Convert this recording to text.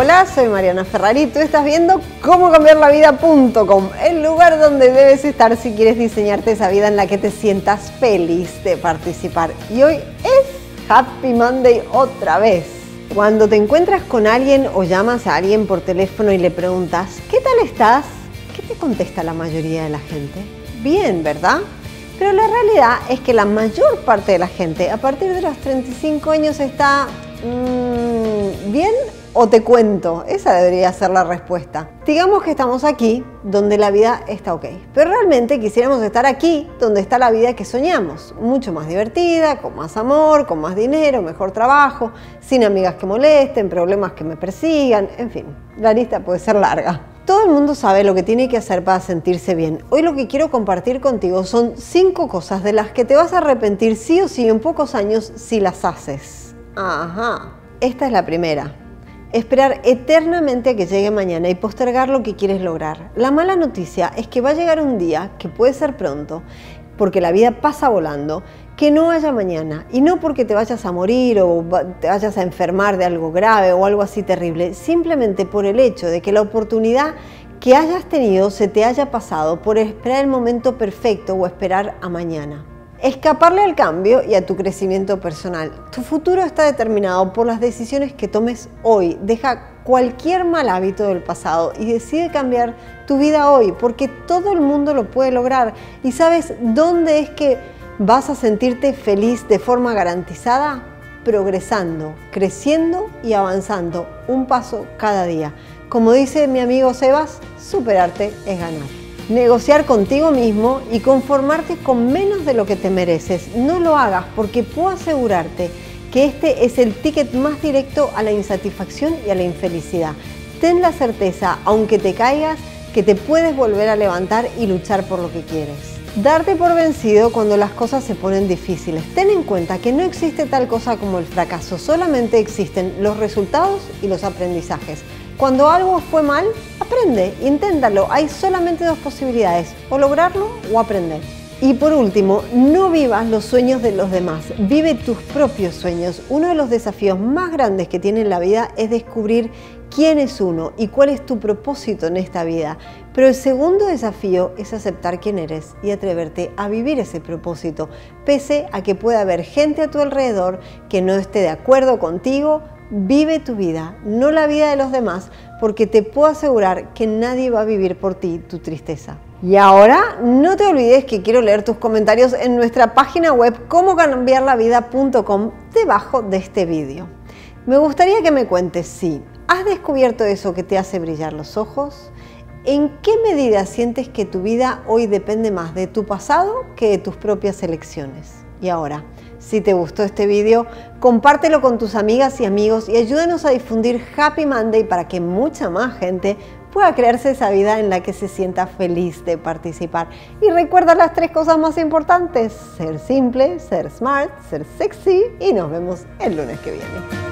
Hola, soy Mariana Ferrari y tú estás viendo ComoCambiarLaVida.com, el lugar donde debes estar si quieres diseñarte esa vida en la que te sientas feliz de participar. Y hoy es Happy Monday otra vez. Cuando te encuentras con alguien o llamas a alguien por teléfono y le preguntas ¿qué tal estás?, ¿qué te contesta la mayoría de la gente? Bien, ¿verdad? Pero la realidad es que la mayor parte de la gente a partir de los 35 años está bien o te cuento. Esa debería ser la respuesta. Digamos que estamos aquí donde la vida está ok, pero realmente quisiéramos estar aquí donde está la vida que soñamos, mucho más divertida, con más amor, con más dinero, mejor trabajo, sin amigas que molesten, problemas que me persigan, en fin, la lista puede ser larga. Todo el mundo sabe lo que tiene que hacer para sentirse bien. Hoy lo que quiero compartir contigo son 5 cosas de las que te vas a arrepentir sí o sí en pocos años si las haces. Ajá. Esta es la primera. Esperar eternamente a que llegue mañana y postergar lo que quieres lograr. La mala noticia es que va a llegar un día, que puede ser pronto, porque la vida pasa volando, que no haya mañana. Y no porque te vayas a morir o te vayas a enfermar de algo grave o algo así terrible, simplemente por el hecho de que la oportunidad que hayas tenido se te haya pasado por esperar el momento perfecto o esperar a mañana. Escaparle al cambio y a tu crecimiento personal. Tu futuro está determinado por las decisiones que tomes hoy. Deja cualquier mal hábito del pasado y decide cambiar tu vida hoy, porque todo el mundo lo puede lograr. ¿Y sabes dónde es que vas a sentirte feliz de forma garantizada? Progresando, creciendo y avanzando un paso cada día. Como dice mi amigo Sebas, superarte es ganar. Negociar contigo mismo y conformarte con menos de lo que te mereces. No lo hagas, porque puedo asegurarte que este es el ticket más directo a la insatisfacción y a la infelicidad. Ten la certeza, aunque te caigas, que te puedes volver a levantar y luchar por lo que quieres. Darte por vencido cuando las cosas se ponen difíciles. Ten en cuenta que no existe tal cosa como el fracaso, solamente existen los resultados y los aprendizajes. Cuando algo fue mal, aprende, inténtalo. Hay solamente 2 posibilidades, o lograrlo o aprender. Y por último, no vivas los sueños de los demás, vive tus propios sueños. Uno de los desafíos más grandes que tiene la vida es descubrir quién es uno y cuál es tu propósito en esta vida. Pero el segundo desafío es aceptar quién eres y atreverte a vivir ese propósito, pese a que pueda haber gente a tu alrededor que no esté de acuerdo contigo. Vive tu vida, no la vida de los demás, porque te puedo asegurar que nadie va a vivir por ti tu tristeza. Y ahora, no te olvides que quiero leer tus comentarios en nuestra página web ComoCambiarLaVida.com debajo de este vídeo. Me gustaría que me cuentes si has descubierto eso que te hace brillar los ojos, en qué medida sientes que tu vida hoy depende más de tu pasado que de tus propias elecciones. Y ahora, si te gustó este vídeo, compártelo con tus amigas y amigos y ayúdanos a difundir Happy Monday para que mucha más gente pueda crearse esa vida en la que se sienta feliz de participar. Y recuerda las 3 cosas más importantes: ser simple, ser smart, ser sexy, y nos vemos el lunes que viene.